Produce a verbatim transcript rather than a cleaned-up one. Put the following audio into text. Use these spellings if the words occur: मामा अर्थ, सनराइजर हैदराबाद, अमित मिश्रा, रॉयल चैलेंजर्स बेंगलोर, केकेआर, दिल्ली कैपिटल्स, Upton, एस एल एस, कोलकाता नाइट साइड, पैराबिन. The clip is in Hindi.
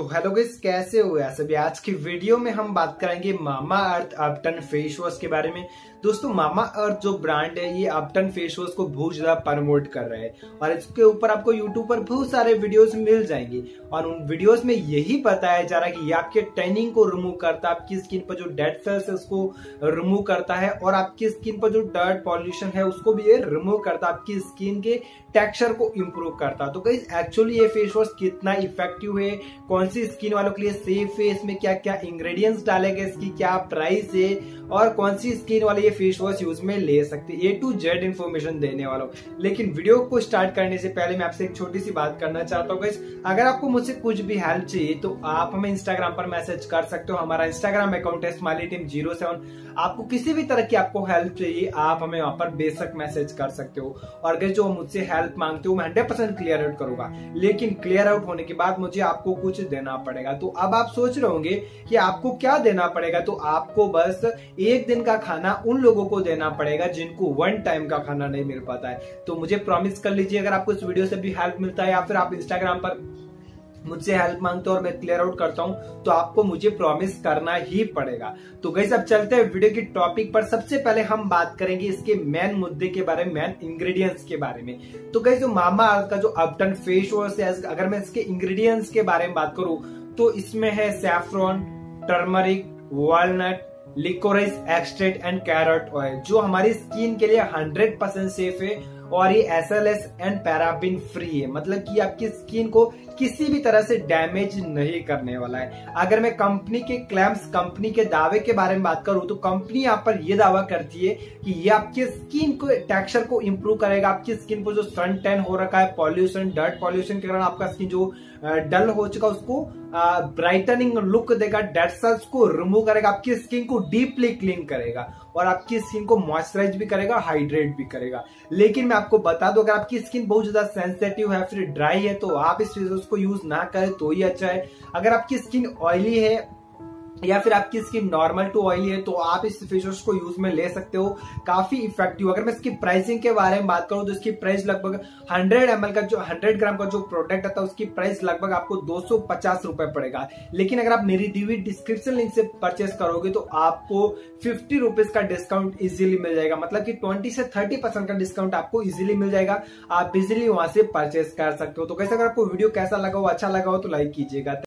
तो हेलो गाइस, कैसे हो यार सभी। आज की वीडियो में हम बात करेंगे मामा अर्थ अपटन फेस वॉश के बारे में। दोस्तों, मामा अर्थ जो ब्रांड है ये अपटन फेस वॉश को बहुत ज्यादा प्रमोट कर रहा है और इसके ऊपर आपको यूट्यूब पर बहुत सारे वीडियोस मिल जाएंगे और उन वीडियोस में यही बताया जा रहा है कि ये आपके टैनिंग को रिमूव करता है, आपकी स्किन पर जो डेड सेल्स है उसको रिमूव करता है और आपकी स्किन पर जो डर्ट पॉल्यूशन है उसको भी ये रिमूव करता है, आपकी स्किन के टेक्सचर को इम्प्रूव करता है। तो गाइस, एक्चुअली ये फेस वॉश कितना इफेक्टिव है, कौन सी स्किन वालों के लिए सेफ है, इसमें क्या क्या इंग्रेडिएंट्स डाले गए, इसकी क्या प्राइस है और कौन सी स्किन वाले ये फेस वॉश यूज में ले सकते हैं, ए टू जेड इन्फॉर्मेशन देने वाला हूं। लेकिन वीडियो को स्टार्ट करने से पहले मैं आपसे एक छोटी सी बात करना चाहता हूँ। अगर आपको मुझसे कुछ भी हेल्प चाहिए तो आप हमें इंस्टाग्राम पर मैसेज कर सकते हो। हमारा इंस्टाग्राम अकाउंट है स्माइली टीम जीरो सेवन। आपको किसी भी तरह की आपको हेल्प चाहिए आप हमें वहां पर बेशक मैसेज कर सकते हो और अगर जो मुझसे हेल्प मांगते हो मैं हंड्रेड परसेंट क्लियर आउट करूंगा। लेकिन क्लियर आउट होने के बाद मुझे आपको कुछ देना पड़ेगा। तो अब आप सोच रहे होंगे कि आपको क्या देना पड़ेगा, तो आपको बस एक दिन का खाना उन लोगों को देना पड़ेगा जिनको वन टाइम का खाना नहीं मिल पाता है। तो मुझे प्रॉमिस कर लीजिए, अगर आपको इस वीडियो से भी हेल्प मिलता है या फिर आप इंस्टाग्राम पर मुझसे हेल्प मांगते हो और मैं क्लियर आउट करता हूं तो आपको मुझे प्रॉमिस करना ही पड़ेगा। तो गाइस, अब चलते हैं वीडियो के टॉपिक पर। सबसे पहले हम बात करेंगे इसके मेन मुद्दे के बारे में, मेन इंग्रेडिएंट्स के बारे में। तो गाइस, जो मामा अर्थ का जो अपटन फेस वॉश है, अगर मैं इसके इंग्रेडिएंट्स के बारे में बात करूं तो इसमें है saffron, turmeric, walnut, liquorice extract and carrot oil, जो हमारी स्किन के लिए हंड्रेड परसेंट सेफ है और ये एस एल एस and पैराबिन free है, मतलब कि आपकी स्किन को किसी भी तरह से डैमेज नहीं करने वाला है। अगर मैं कंपनी के क्लेम्स, कंपनी के दावे के बारे में बात करूं तो कंपनी यहाँ पर ये दावा करती है कि ये आपके स्किन को टेक्सचर को इम्प्रूव करेगा, आपकी स्किन पर जो सन टैन हो रखा है, पॉल्यूशन, डर्ट पॉल्यूशन के कारण आपका स्किन जो डल हो चुका उसको ब्राइटनिंग लुक देगा, डेड सेल्स को रिमूव करेगा, आपकी स्किन को डीपली क्लीन करेगा और आपकी स्किन को मॉइस्चराइज भी करेगा, हाइड्रेट भी करेगा। लेकिन मैं आपको बता दूं, अगर आपकी स्किन बहुत ज्यादा सेंसिटिव है, फिर ड्राई है, तो आप इस फेस वॉश को यूज ना करें तो ही अच्छा है। अगर आपकी स्किन ऑयली है या फिर आपकी स्किन नॉर्मल टू ऑयली है तो आप इस फेस वॉश को यूज में ले सकते हो, काफी इफेक्टिव। अगर मैं इसकी प्राइसिंग के बारे में बात करूं तो इसकी प्राइस लगभग हंड्रेड एम एल का, जो हंड्रेड ग्राम का जो प्रोडक्ट आता है उसकी प्राइस लगभग आपको दो सौ पचास रुपए पड़ेगा। लेकिन अगर आप मेरी दी हुई डिस्क्रिप्शन लिंक से परचेस करोगे तो आपको फिफ्टी रुपीज का डिस्काउंट इजिली मिल जाएगा, मतलब की ट्वेंटी से थर्टी परसेंट का डिस्काउंट आपको इजिली मिल जाएगा, आप इजिली वहां से परचेस कर सकते हो। तो कैसे, अगर आपको वीडियो कैसा लगा हो, अच्छा लगा हो तो लाइक कीजिएगा।